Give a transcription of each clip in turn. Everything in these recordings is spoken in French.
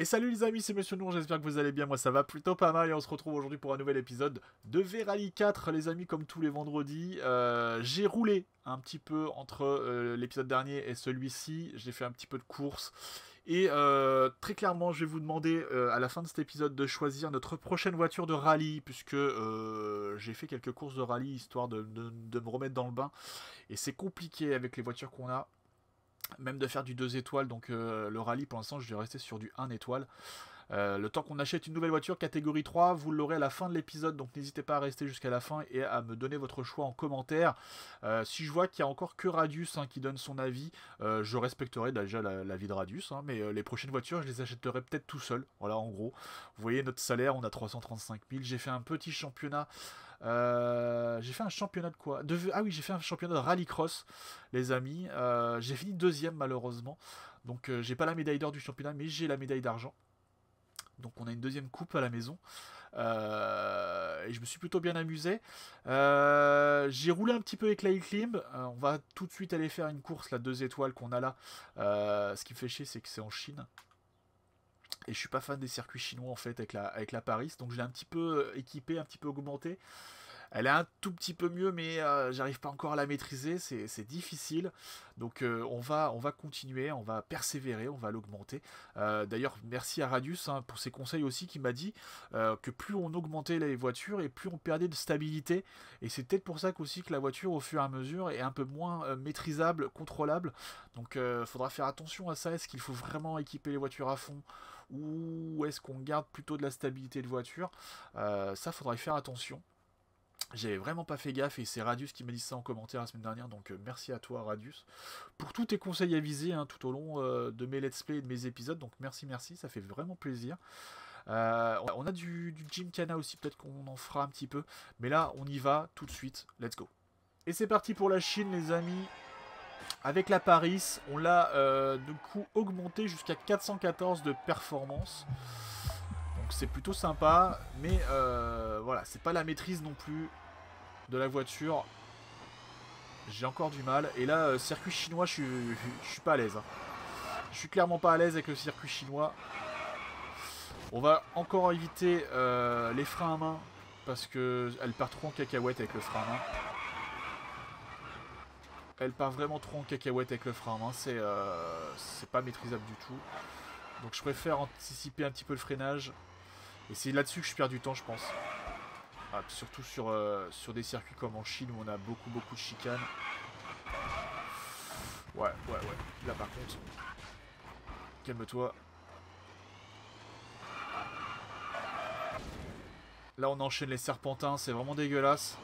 Et salut les amis, c'est Monsieur Nour, j'espère que vous allez bien, moi ça va plutôt pas mal et on se retrouve aujourd'hui pour un nouvel épisode de V-Rally 4 les amis, comme tous les vendredis. J'ai roulé un petit peu entre l'épisode dernier et celui-ci, j'ai fait un petit peu de course. Et très clairement, je vais vous demander à la fin de cet épisode de choisir notre prochaine voiture de rallye, puisque j'ai fait quelques courses de rallye, histoire de me remettre dans le bain. Et c'est compliqué avec les voitures qu'on a, même de faire du 2 étoiles, donc le rallye pour l'instant je vais rester sur du 1 étoile. Le temps qu'on achète une nouvelle voiture catégorie 3, vous l'aurez à la fin de l'épisode, donc n'hésitez pas à rester jusqu'à la fin et à me donner votre choix en commentaire. Si je vois qu'il n'y a encore que Radius hein, qui donne son avis, je respecterai déjà l'avis de Radius, hein, mais les prochaines voitures, je les achèterai peut-être tout seul. Voilà, en gros, vous voyez notre salaire, on a 335 000, j'ai fait un petit championnat. J'ai fait un championnat de quoi de... Ah oui, j'ai fait un championnat de rallycross, les amis. J'ai fini deuxième, malheureusement. Donc, j'ai pas la médaille d'or du championnat, mais j'ai la médaille d'argent. Donc, on a une deuxième coupe à la maison. Et je me suis plutôt bien amusé. J'ai roulé un petit peu avec la Hill Climb. On va tout de suite aller faire une course, la 2 étoiles qu'on a là. Ce qui me fait chier, c'est que c'est en Chine. Et je suis pas fan des circuits chinois en fait avec la Paris, donc je l'ai un petit peu équipée, un petit peu augmentée. Elle est un tout petit peu mieux, mais j'arrive pas encore à la maîtriser, c'est difficile. Donc on va continuer, on va persévérer, on va l'augmenter. D'ailleurs, merci à Radius hein, pour ses conseils aussi, qui m'a dit que plus on augmentait les voitures et plus on perdait de stabilité. Et c'est peut-être pour ça qu'aussi que la voiture, au fur et à mesure, est un peu moins maîtrisable, contrôlable. Donc faudra faire attention à ça. Est-ce qu'il faut vraiment équiper les voitures à fond ou est-ce qu'on garde plutôt de la stabilité de voiture? Ça, faudra y faire attention. J'avais vraiment pas fait gaffe et c'est Radius qui m'a dit ça en commentaire la semaine dernière, donc merci à toi Radius pour tous tes conseils avisés hein, tout au long de mes let's play et de mes épisodes, donc merci, ça fait vraiment plaisir. On a du Gymkhana aussi, peut-être qu'on en fera un petit peu, mais là on y va tout de suite, let's go. Et c'est parti pour la Chine les amis, avec la Paris, on l'a du coup augmenté jusqu'à 414 de performance. C'est plutôt sympa, mais voilà, c'est pas la maîtrise non plus de la voiture. J'ai encore du mal. Et là, circuit chinois, je suis pas à l'aise. Hein. Je suis clairement pas à l'aise avec le circuit chinois. On va encore éviter les freins à main, parce que elle part trop en cacahuète avec le frein à main. Elle part vraiment trop en cacahuète avec le frein à main. C'est pas maîtrisable du tout. Donc je préfère anticiper un petit peu le freinage. Et c'est là-dessus que je perds du temps, je pense. Ah, surtout sur des circuits comme en Chine où on a beaucoup de chicanes. Ouais. Là, par contre, calme-toi. Là, on enchaîne les serpentins. C'est vraiment dégueulasse.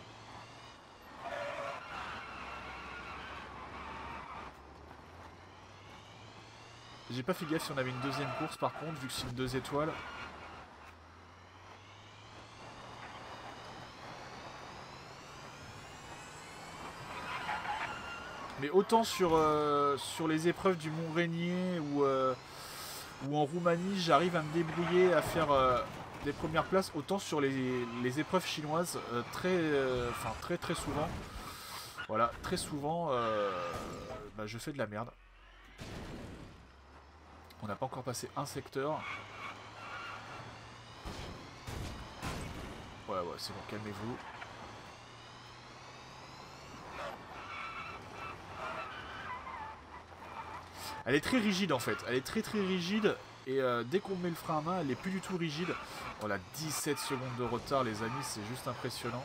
J'ai pas fait gaffe si on avait une deuxième course, par contre, vu que c'est une 2 étoiles. Mais autant sur les épreuves du Mont-Régnier ou en Roumanie, j'arrive à me débrouiller à faire des premières places. Autant sur les épreuves chinoises, très souvent, voilà, très souvent, je fais de la merde. On n'a pas encore passé un secteur. Ouais, c'est bon, calmez-vous. Elle est très rigide en fait, elle est très rigide et dès qu'on met le frein à main, elle est plus du tout rigide. On a 17 secondes de retard les amis, c'est juste impressionnant.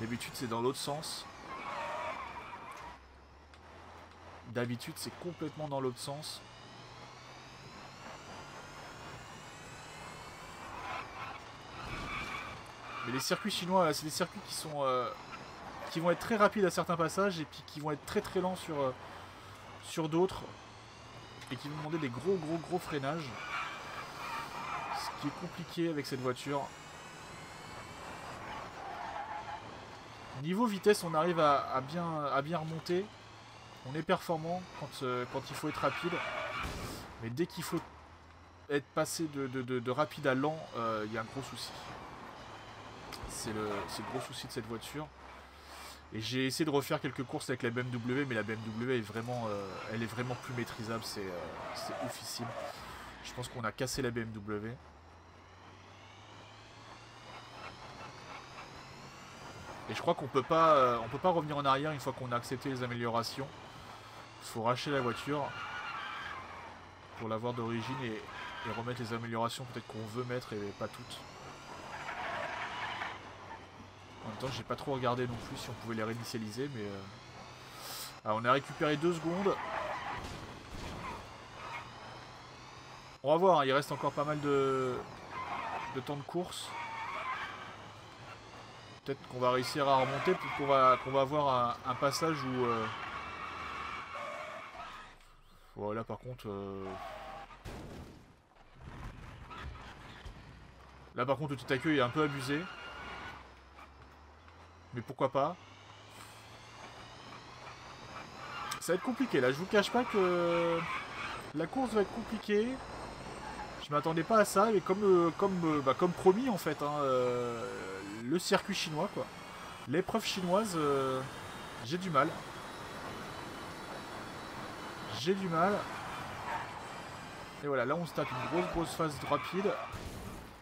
D'habitude c'est dans l'autre sens. D'habitude c'est complètement dans l'autre sens. Mais les circuits chinois, c'est des circuits qui vont être très rapides à certains passages et puis qui vont être très lents sur d'autres. Et qui vont demander des gros freinages. Ce qui est compliqué avec cette voiture. Niveau vitesse, on arrive à bien remonter. On est performant quand il faut être rapide. Mais dès qu'il faut être passé de rapide à lent, il y a un gros souci. C'est le gros souci de cette voiture. Et j'ai essayé de refaire quelques courses avec la BMW, mais la BMW est vraiment, elle est vraiment plus maîtrisable, c'est oufissime. Je pense qu'on a cassé la BMW. Et je crois qu'on peut pas, revenir en arrière une fois qu'on a accepté les améliorations. Il faut racheter la voiture pour l'avoir d'origine et remettre les améliorations peut-être qu'on veut mettre et pas toutes. En même temps, j'ai pas trop regardé non plus si on pouvait les réinitialiser, mais... Alors, on a récupéré 2 secondes. On va voir, hein, il reste encore pas mal de temps de course. Peut-être qu'on va réussir à remonter, peut-être qu'on va avoir un passage où... Voilà, par contre... Là, par contre, le petit accueil est un peu abusé. Mais pourquoi pas? Ça va être compliqué, là. Je vous cache pas que... La course va être compliquée. Je m'attendais pas à ça, mais comme promis, en fait, hein, le circuit chinois, quoi. L'épreuve chinoise, j'ai du mal. J'ai du mal. Et voilà, là on se tape une grosse phase rapide.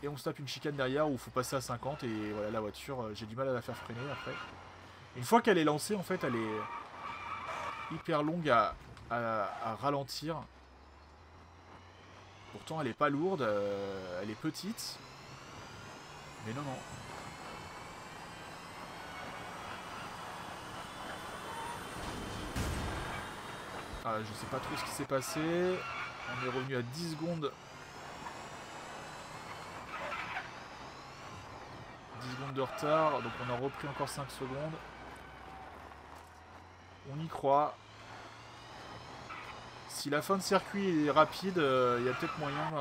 Et on se tape une chicane derrière où il faut passer à 50. Et voilà, la voiture, j'ai du mal à la faire freiner après. Une fois qu'elle est lancée, en fait, elle est hyper longue à ralentir. Pourtant, elle est pas lourde, elle est petite. Mais non, non. Ah, je sais pas trop ce qui s'est passé. On est revenu à 10 secondes. 10 secondes de retard, donc on a repris encore 5 secondes. On y croit. Si la fin de circuit est rapide, il y a peut-être moyen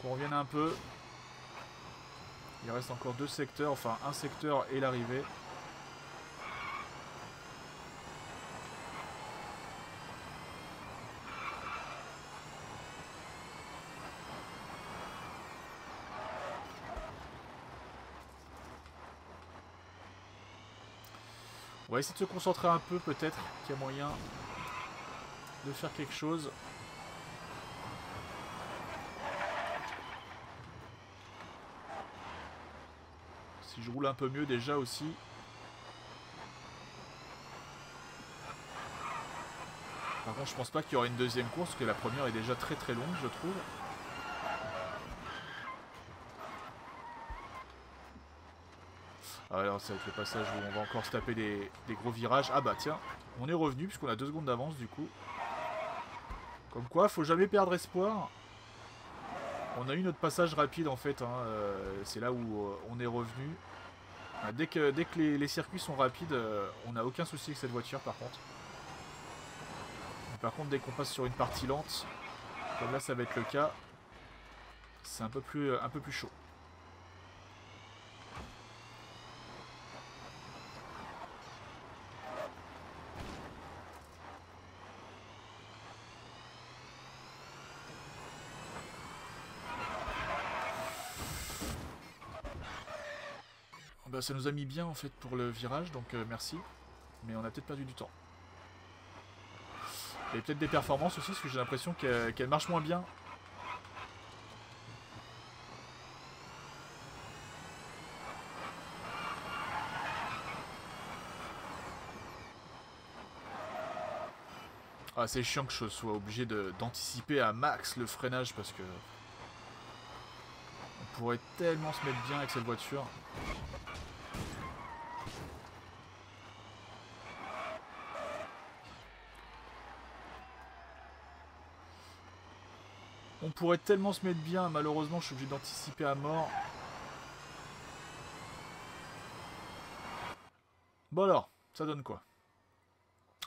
qu'on revienne un peu. Il reste encore 2 secteurs, enfin un secteur et l'arrivée. On va essayer de se concentrer un peu, peut-être qu'il y a moyen de faire quelque chose. Si je roule un peu mieux déjà aussi. Par contre, je pense pas qu'il y aura une deuxième course, parce que la première est déjà très longue, je trouve. Alors ça va être le passage où on va encore se taper des gros virages. Ah bah tiens, on est revenu puisqu'on a 2 secondes d'avance du coup. Comme quoi, faut jamais perdre espoir. On a eu notre passage rapide en fait, hein. C'est là où on est revenu. Dès que les circuits sont rapides, on n'a aucun souci avec cette voiture par contre. Mais par contre, dès qu'on passe sur une partie lente, comme là ça va être le cas, c'est un peu plus chaud. Ça nous a mis bien en fait pour le virage, donc merci, mais on a peut-être perdu du temps et peut-être des performances aussi, parce que j'ai l'impression qu'elle marche moins bien. Ah, c'est chiant que je sois obligé d'anticiper à max le freinage, parce que on pourrait tellement se mettre bien avec cette voiture. On pourrait tellement se mettre bien, malheureusement je suis obligé d'anticiper à mort. Bon alors, ça donne quoi?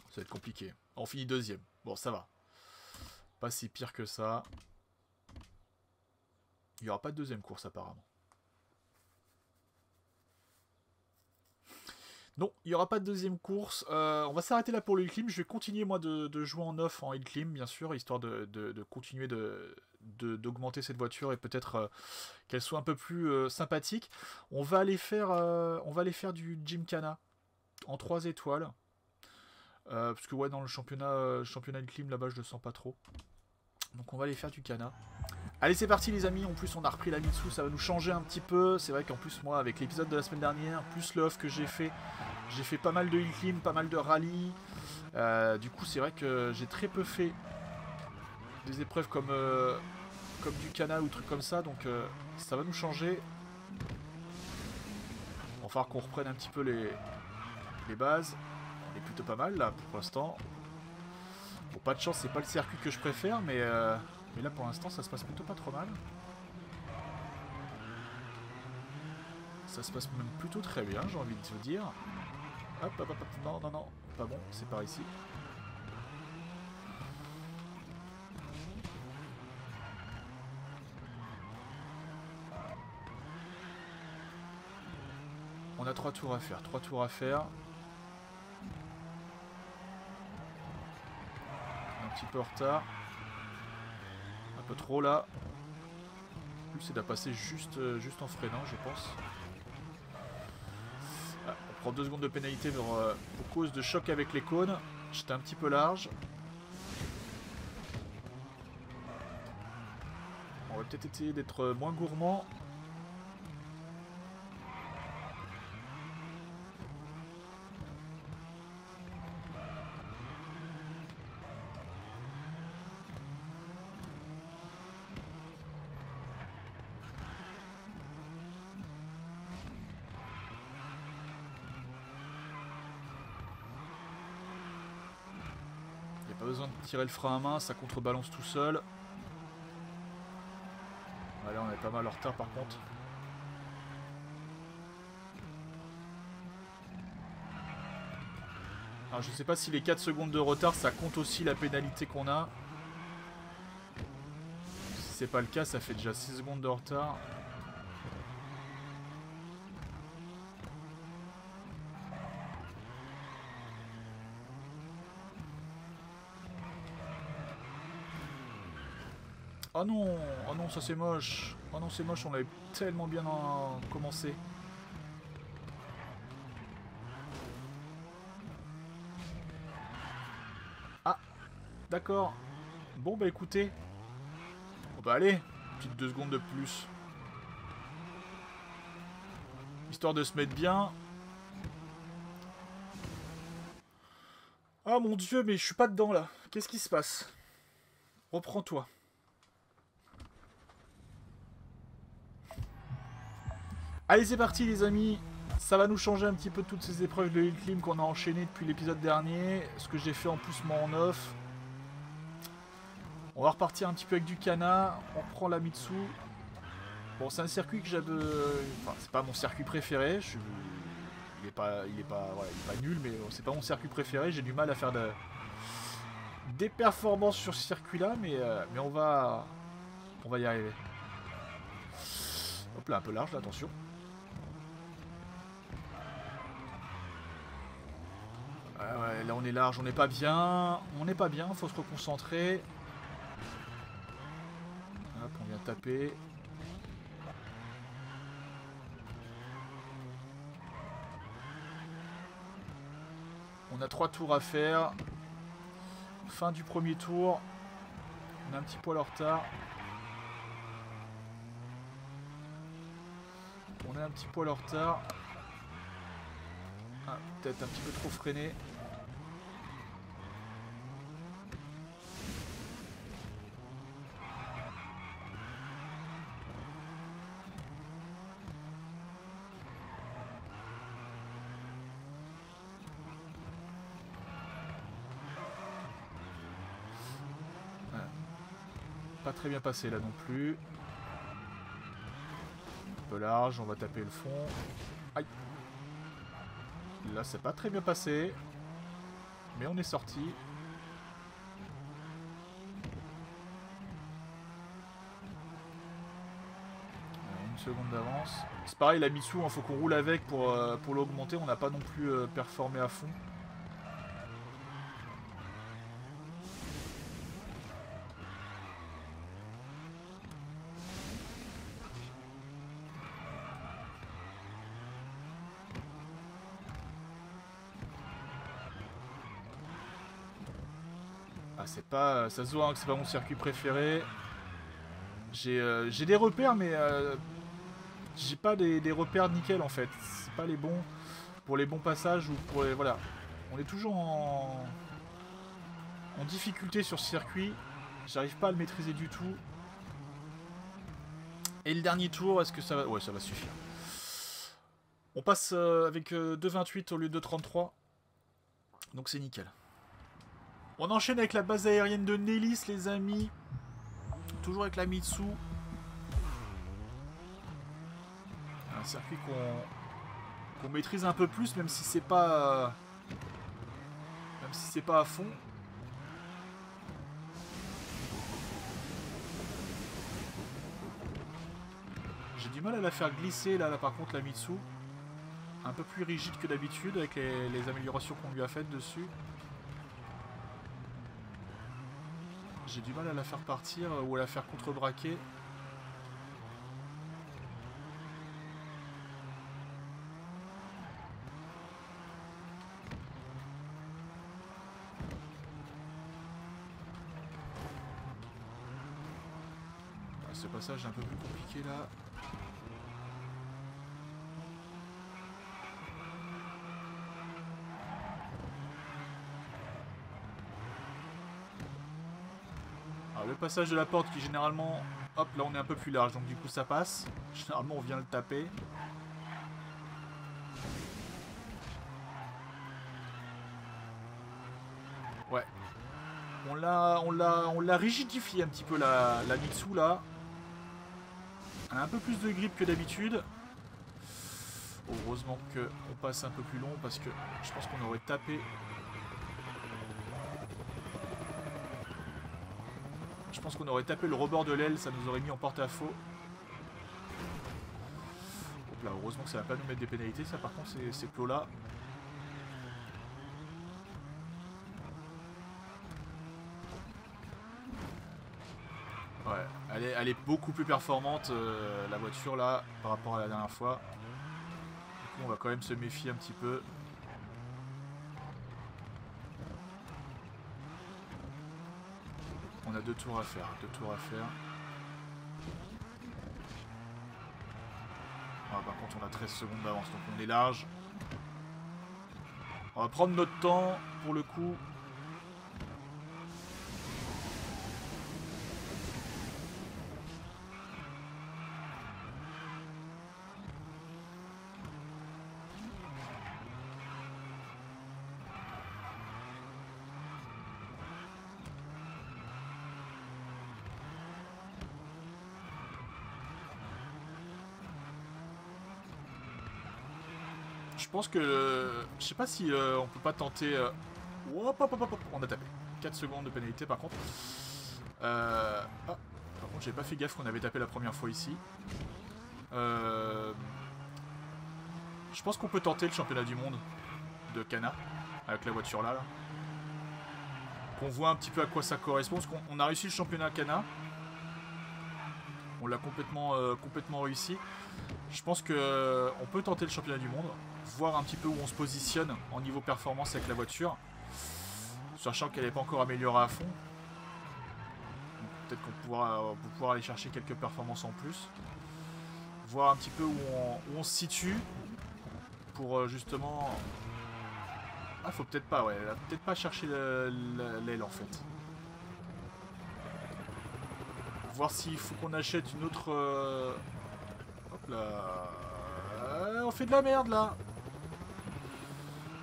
Ça va être compliqué. On finit 2e. Bon, ça va. Pas si pire que ça. Il n'y aura pas de 2e course apparemment. Non, il n'y aura pas de 2e course. On va s'arrêter là pour le Hill Climb. Je vais continuer moi de jouer en off en Hill Climb, bien sûr, histoire de continuer d'augmenter cette voiture et peut-être qu'elle soit un peu plus sympathique. On va aller faire du Gymkhana en 3 étoiles. Parce que ouais, dans le championnat Hill Climb là-bas, je le sens pas trop. Donc on va aller faire du Cana. Allez, c'est parti les amis. En plus on a repris la Mitsu, ça va nous changer un petit peu. C'est vrai qu'en plus moi avec l'épisode de la semaine dernière, plus l'off que j'ai fait pas mal de hill climb, pas mal de rallye. Du coup c'est vrai que j'ai très peu fait des épreuves comme, comme du Cana ou trucs comme ça. Donc ça va nous changer. Il va falloir qu'on reprenne un petit peu les bases. On est plutôt pas mal là pour l'instant. Bon, pas de chance, c'est pas le circuit que je préfère, mais là pour l'instant ça se passe plutôt pas trop mal. Ça se passe même plutôt très bien, j'ai envie de vous dire. Hop, hop, hop, non, non, non, pas bon, c'est par ici. On a 3 tours à faire, 3 tours à faire. Un petit peu en retard, un peu trop là. Plus c'est de passer juste en freinant, je pense. Ah, on prend 2 secondes de pénalité pour cause de choc avec les cônes. J'étais un petit peu large. On va peut-être essayer d'être moins gourmand. Tirer le frein à main, ça contrebalance tout seul. Allez, on est pas mal en retard par contre. Alors je sais pas si les 4 secondes de retard ça compte aussi la pénalité qu'on a. Si c'est pas le cas, ça fait déjà 6 secondes de retard. Oh non, ça c'est moche. Oh non, c'est moche, on l'avait tellement bien commencé. Ah, d'accord. Bon, bah écoutez. Bon, bah allez, petites 2 secondes de plus. Histoire de se mettre bien. Oh mon dieu, mais je suis pas dedans là. Qu'est-ce qui se passe? Reprends-toi. Allez, c'est parti les amis, ça va nous changer un petit peu toutes ces épreuves de hill climb qu'on a enchaînées depuis l'épisode dernier, ce que j'ai fait en plus moi en off. On va repartir un petit peu avec du Cana, on prend la Mitsu. Bon, c'est un circuit que j'avais... Enfin, c'est pas mon circuit préféré, il est pas nul, mais c'est pas mon circuit préféré, j'ai du mal à faire des performances sur ce circuit-là, mais on va y arriver. Hop là, un peu large, là, attention. Ouais, là on est large, on n'est pas bien, faut se reconcentrer. Hop, on vient taper. On a 3 tours à faire. Fin du premier tour. On a un petit poil en retard. On est un petit poil en retard. Ah, peut-être un petit peu trop freiné. Voilà. Pas très bien passé là non plus. Un peu large, on va taper le fond. Aïe. Là c'est pas très bien passé, mais on est sorti. Une seconde d'avance. C'est pareil la Mitsu, hein, faut qu'on roule avec pour l'augmenter, on n'a pas non plus performé à fond. Ah, c'est pas, ça se voit hein, que c'est pas mon circuit préféré. J'ai des repères, mais j'ai pas des repères nickel en fait. C'est pas les bons pour les bons passages ou pour les, voilà. On est toujours en difficulté sur ce circuit. J'arrive pas à le maîtriser du tout. Et le dernier tour, est-ce que ça va... Ouais, ça va suffire. On passe avec 2,28 au lieu de 2,33. Donc c'est nickel. On enchaîne avec la base aérienne de Nellis, les amis. Toujours avec la Mitsu. Un circuit qu'on maîtrise un peu plus, même si c'est pas... Même si c'est pas à fond. J'ai du mal à la faire glisser là, par contre la Mitsu. Un peu plus rigide que d'habitude avec les améliorations qu'on lui a faites dessus. J'ai du mal à la faire partir ou à la faire contrebraquer. Ce passage est un peu plus compliqué là. Le passage de la porte qui généralement... Hop, là on est un peu plus large, donc du coup ça passe. Généralement on vient le taper. Ouais. On l'a rigidifié un petit peu la Mitsu là. Elle a un peu plus de grip que d'habitude. Heureusement qu'on passe un peu plus long parce que je pense qu'on aurait tapé... Je pense qu'on aurait tapé le rebord de l'aile, ça nous aurait mis en porte-à-faux. Hop là, heureusement que ça va pas nous mettre des pénalités, ça par contre, ces plots-là. Ouais, elle est beaucoup plus performante, la voiture là, par rapport à la dernière fois. Du coup, on va quand même se méfier un petit peu. On a deux tours à faire. Ah, par contre on a 13 secondes d'avance donc on est large. On va prendre notre temps pour le coup. Je pense que... je sais pas si on peut pas tenter... Hop, hop, hop, hop, on a tapé. 4 secondes de pénalité par contre. Ah, par contre j'ai pas fait gaffe qu'on avait tapé la première fois ici. Je pense qu'on peut tenter le championnat du monde de Cana. Avec la voiture là. Qu'on voit un petit peu à quoi ça correspond. Parce qu'on a réussi le championnat Cana. On l'a complètement réussi. Je pense qu'on peut tenter le championnat du monde. Voir un petit peu où on se positionne en niveau performance avec la voiture. Sachant qu'elle n'est pas encore améliorée à fond. Peut-être qu'on pourra aller chercher quelques performances en plus. Voir un petit peu où on se situe. Pour justement... Ah, faut peut-être pas, ouais. Peut-être pas chercher l'aile en fait. Voir s'il faut qu'on achète une autre... Hop là... on fait de la merde là.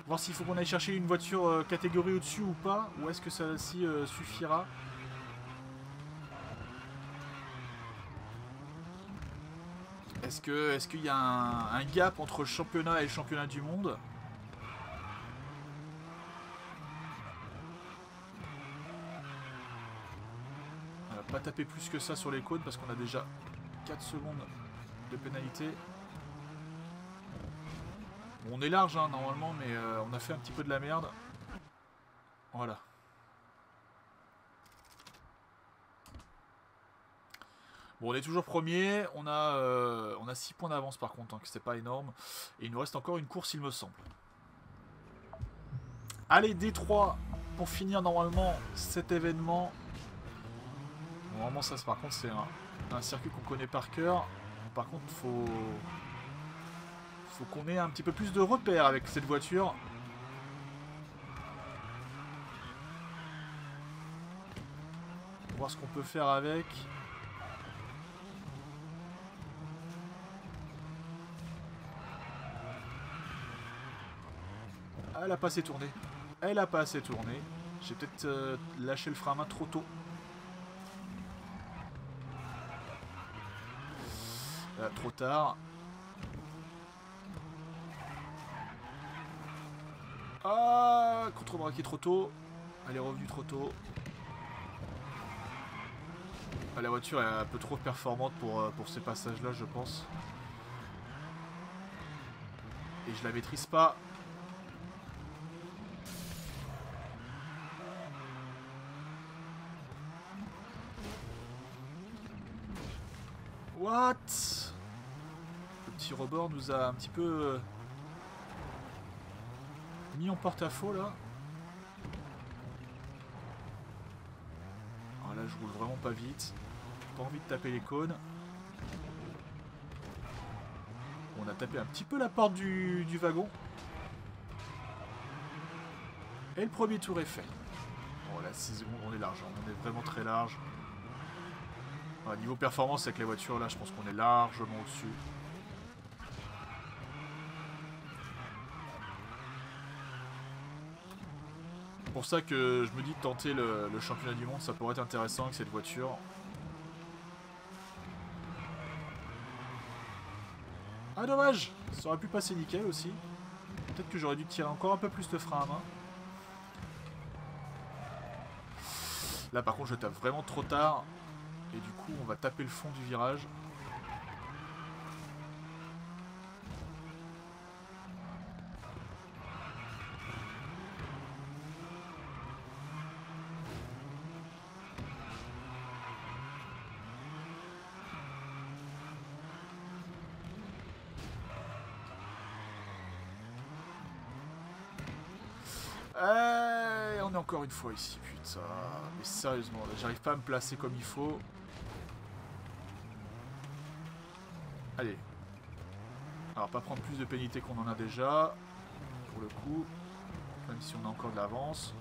Voir s'il faut qu'on aille chercher une voiture catégorie au-dessus ou pas. Ou est-ce que ça ci suffira. Est-ce qu'il y a un gap entre championnat et championnat du monde? On va pas taper plus que ça sur les côtes parce qu'on a déjà 4 secondes de pénalité. On est large hein, normalement, mais on a fait un petit peu de la merde. Voilà. Bon, on est toujours premier. On a 6 points d'avance par contre, hein, que c'est pas énorme. Et il nous reste encore une course, il me semble. Allez, Détroit pour finir normalement cet événement. Normalement ça par contre c'est un circuit qu'on connaît par cœur. Par contre faut qu'on ait un petit peu plus de repères avec cette voiture. Pour voir ce qu'on peut faire avec. Elle a pas assez tourné. Elle a pas assez tourné. J'ai peut-être lâché le frein à main trop tôt. Trop tard. Ah, contre-braqué trop tôt. Elle est revenue trop tôt. Ah, la voiture est un peu trop performante pour ces passages-là, je pense. Et je la maîtrise pas. What? Le petit rebord nous a un petit peu mis en porte-à-faux là. Alors là je roule vraiment pas vite. Pas envie de taper les cônes. On a tapé un petit peu la porte du wagon. Et le premier tour est fait. Bon là 6 secondes on est large, hein. On est vraiment très large. Alors, niveau performance avec les voitures là je pense qu'on est largement au-dessus. C'est pour ça que je me dis de tenter le championnat du monde, ça pourrait être intéressant avec cette voiture. Ah dommage, ça aurait pu passer nickel aussi. Peut-être que j'aurais dû tirer encore un peu plus de frein à main. Là par contre je tape vraiment trop tard. Et du coup, on va taper le fond du virage. Et on est encore une fois ici, putain. Mais sérieusement, là, j'arrive pas à me placer comme il faut. Allez. Alors pas prendre plus de pénalité qu'on en a déjà. Pour le coup. Même si on a encore de l'avance.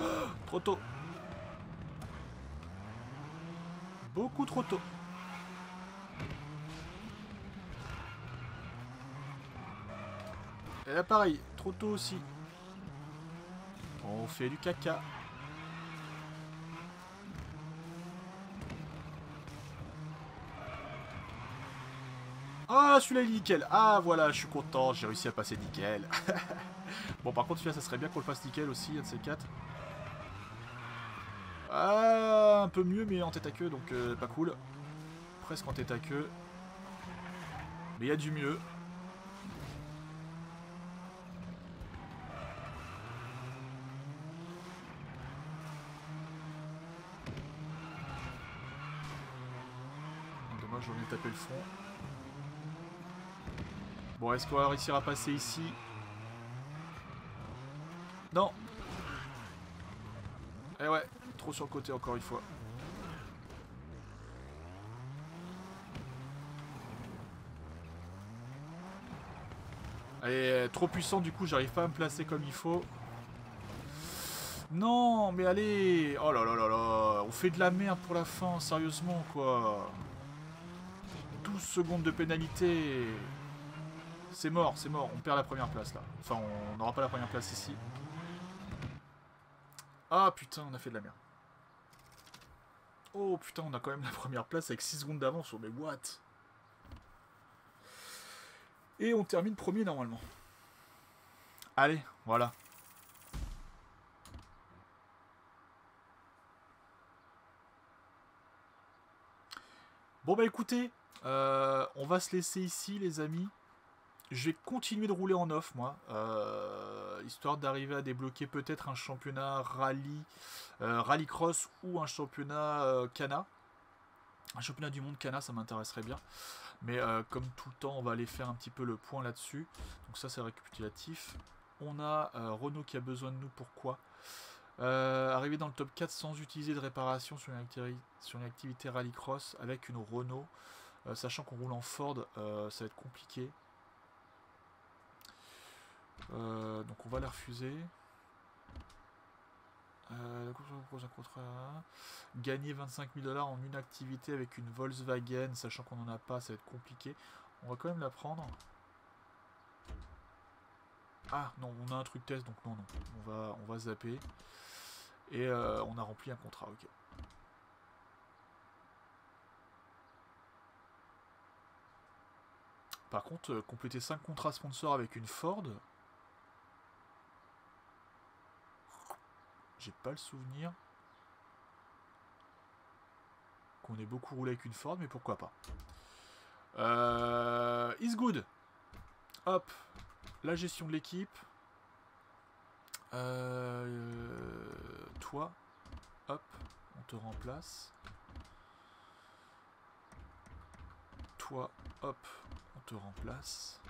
Oh, trop tôt. Beaucoup trop tôt. Et là pareil, trop tôt aussi. On fait du caca. Ah celui-là il est nickel. Ah voilà, je suis content, j'ai réussi à passer nickel. Bon par contre celui-là ça serait bien qu'on le fasse nickel aussi, un de ces quatre. Ah un peu mieux mais en tête à queue donc pas cool. Presque en tête à queue. Mais il y a du mieux. J'en ai tapé le fond. Bon, est-ce qu'on va réussir à passer ici? Non. Eh ouais, trop sur le côté encore une fois. Allez, trop puissant du coup, j'arrive pas à me placer comme il faut. Non, mais allez. Oh là là là là, on fait de la merde pour la fin, sérieusement quoi. 12 secondes de pénalité. C'est mort, c'est mort. On perd la première place là. Enfin, on n'aura pas la première place ici. Ah putain, on a fait de la merde. Oh putain, on a quand même la première place avec 6 secondes d'avance. Oh mais what? Et on termine premier normalement. Allez, voilà. Bon bah écoutez. On va se laisser ici les amis. Je vais continuer de rouler en off, moi, histoire d'arriver à débloquer peut-être un championnat rallye, rallycross ou un championnat Cana. Un championnat du monde Cana, ça m'intéresserait bien. Mais comme tout le temps, on va aller faire un petit peu le point là-dessus. Donc ça, c'est récapitulatif. On a Renault qui a besoin de nous. Pourquoi arriver dans le top 4 sans utiliser de réparation sur une activité rallycross avec une Renault. Sachant qu'on roule en Ford, ça va être compliqué. Donc on va la refuser. Gagner 25 000 $ en une activité avec une Volkswagen, sachant qu'on n'en a pas, ça va être compliqué. On va quand même la prendre. Ah non, on a un truc test, donc non, non. On va zapper. Et on a rempli un contrat, ok. Par contre, compléter 5 contrats sponsors avec une Ford, j'ai pas le souvenir qu'on ait beaucoup roulé avec une Ford, mais pourquoi pas. Is good. Hop, la gestion de l'équipe. Toi, hop, on te remplace. Toi, hop, on te remplace.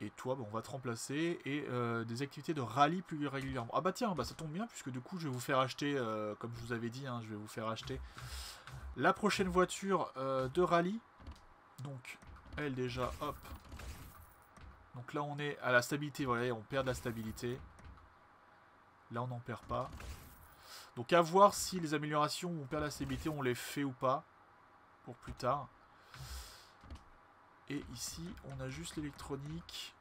Et toi, bon, on va te remplacer. Et des activités de rallye plus régulièrement. Ah bah tiens, bah ça tombe bien, puisque du coup, je vais vous faire acheter, comme je vous avais dit, hein, je vais vous faire acheter la prochaine voiture de rallye. Donc, elle déjà, hop. Donc là, on est à la stabilité. Voilà, on perd de la stabilité. Là, on n'en perd pas. Donc, à voir si les améliorations où on perd la stabilité, on les fait ou pas. Pour plus tard. Et ici, on a juste l'électronique.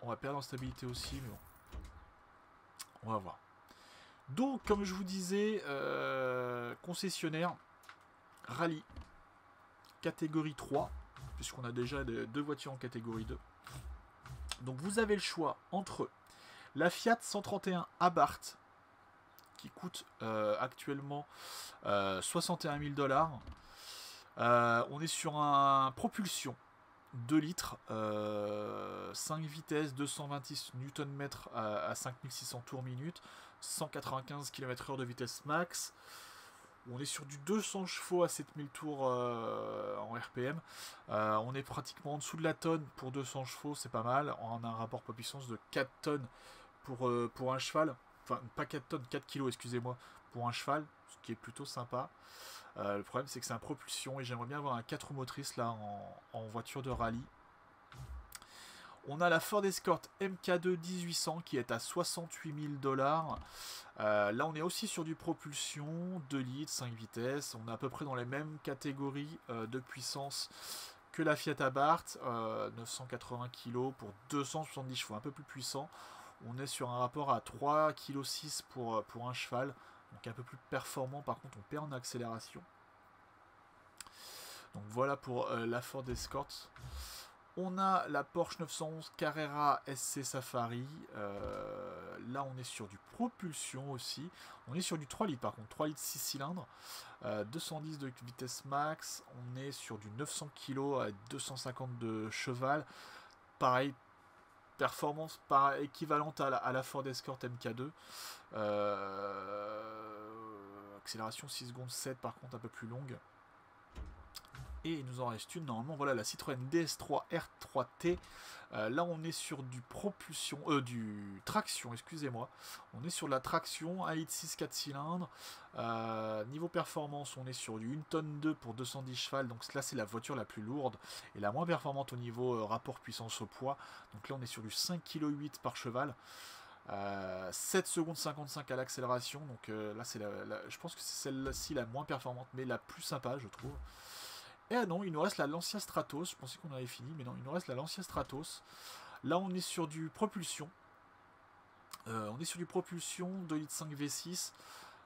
On va perdre en stabilité aussi, mais bon. On va voir. Donc, comme je vous disais, concessionnaire, rallye, catégorie 3, puisqu'on a déjà deux voitures en catégorie 2. Donc, vous avez le choix entre la Fiat 131 Abarth, qui coûte actuellement 61 000 $. On est sur un propulsion 2 litres, 5 vitesses, 226 Nm à 5600 tours minute, 195 km/h de vitesse max. On est sur du 200 chevaux à 7000 tours en RPM. On est pratiquement en dessous de la tonne pour 200 chevaux, c'est pas mal. On a un rapport poids-puissance de 4 tonnes pour un cheval. Enfin, pas 4 tonnes, 4 kilos, excusez-moi, pour un cheval, ce qui est plutôt sympa. Le problème, c'est que c'est un propulsion et j'aimerais bien avoir un 4 roues motrices là en voiture de rallye. On a la Ford Escort MK2 1800 qui est à 68 000 $. Là, on est aussi sur du propulsion, 2 litres, 5 vitesses. On est à peu près dans les mêmes catégories de puissance que la Fiat Abarth, 980 kg pour 270 chevaux, un peu plus puissant. On est sur un rapport à 3,6 kg pour un cheval. Donc un peu plus performant, par contre on perd en accélération. Donc voilà pour la Ford Escort. On a la Porsche 911 Carrera SC Safari. Là on est sur du propulsion aussi. On est sur du 3 litres par contre, 3 litres 6 cylindres. 210 de vitesse max. On est sur du 900 kg à 250 de cheval. Pareil. Performance équivalente à la Ford Escort MK2. Accélération 6 secondes 7 par contre un peu plus longue. Et il nous en reste une normalement. Voilà la Citroën DS3 R3T. Là on est sur du propulsion, du traction, excusez-moi. On est sur de la traction, 1,6 litres 4 cylindres. Niveau performance, on est sur du 1 tonne 2 pour 210 chevaux. Donc là c'est la voiture la plus lourde et la moins performante au niveau rapport puissance au poids. Donc là on est sur du 5,8 kg par cheval. 7 secondes 55 à l'accélération. Donc là c'est je pense que c'est celle-ci la moins performante mais la plus sympa je trouve. Ah non, il nous reste la Lancia Stratos. Je pensais qu'on avait fini, mais non, il nous reste la Lancia Stratos. Là, on est sur du propulsion. 2 litres 5 V6.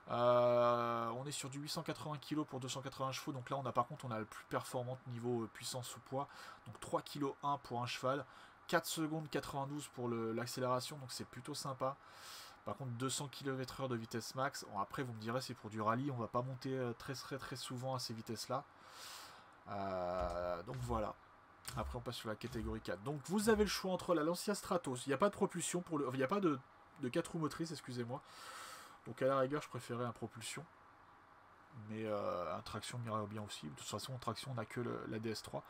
On est sur du 880 kg pour 280 chevaux. Donc là, on a par contre, on a le plus performante niveau puissance ou poids. Donc 3,1 kg pour un cheval. 4 secondes 92 pour l'accélération. Donc c'est plutôt sympa. Par contre, 200 km/h de vitesse max. Bon, après, vous me direz, c'est pour du rallye. On va pas monter très souvent à ces vitesses-là. Donc voilà. Après on passe sur la catégorie 4. Donc vous avez le choix entre la Lancia Stratos. Il n'y a pas de propulsion pour le... Enfin, il n'y a pas de 4 roues motrices, excusez-moi. Donc à la rigueur je préférais un propulsion. Mais un traction m'irait bien aussi. De toute façon en traction on n'a que la DS3.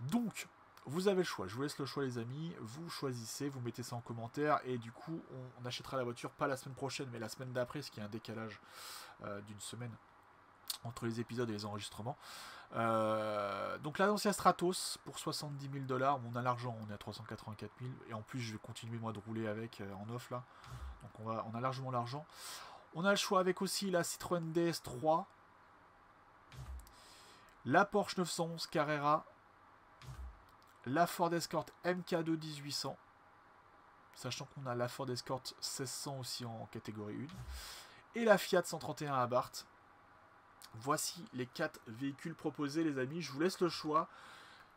Donc vous avez le choix. Je vous laisse le choix les amis. Vous choisissez, vous mettez ça en commentaire. Et du coup on achètera la voiture pas la semaine prochaine mais la semaine d'après. Ce qui est un décalage d'une semaine entre les épisodes et les enregistrements. Donc la Lancia Stratos pour 70 000 $, on a l'argent, on est à 384 000, et en plus je vais continuer moi de rouler avec en off là, donc on a largement l'argent. On a le choix avec aussi la Citroën DS3, la Porsche 911 Carrera, la Ford Escort MK2 1800, sachant qu'on a la Ford Escort 1600 aussi en catégorie 1, et la Fiat 131 Abarth. Voici les 4 véhicules proposés les amis, je vous laisse le choix.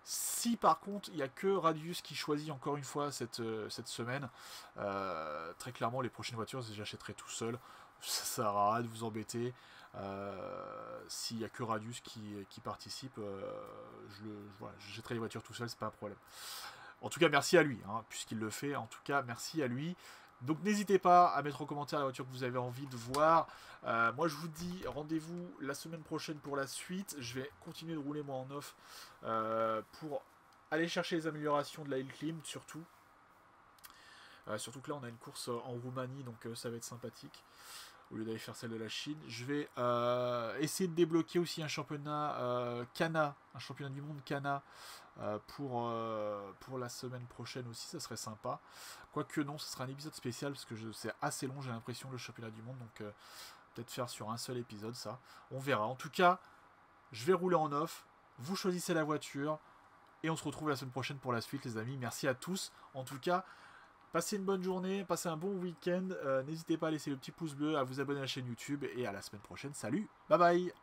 Si par contre il n'y a que Radius qui choisit encore une fois cette semaine, très clairement les prochaines voitures j'achèterai tout seul, ça sert à rien de vous embêter. S'il n'y a que Radius qui participe, je jetterai les voitures tout seul, c'est pas un problème. En tout cas merci à lui, hein, puisqu'il le fait, en tout cas merci à lui. Donc n'hésitez pas à mettre en commentaire la voiture que vous avez envie de voir. Moi je vous dis rendez-vous la semaine prochaine pour la suite. Je vais continuer de rouler moi en off pour aller chercher les améliorations de la Hill Climb surtout. Surtout que là on a une course en Roumanie donc ça va être sympathique. Au lieu d'aller faire celle de la Chine. Je vais essayer de débloquer aussi un championnat Cana, un championnat du monde Cana pour la semaine prochaine aussi, ça serait sympa. Quoique non, ce sera un épisode spécial parce que c'est assez long, j'ai l'impression, le championnat du monde. Donc peut-être faire sur un seul épisode ça. On verra. En tout cas, je vais rouler en off. Vous choisissez la voiture. Et on se retrouve la semaine prochaine pour la suite les amis. Merci à tous. En tout cas... Passez une bonne journée, passez un bon week-end, n'hésitez pas à laisser le petit pouce bleu, à vous abonner à la chaîne YouTube, et à la semaine prochaine, salut, bye bye!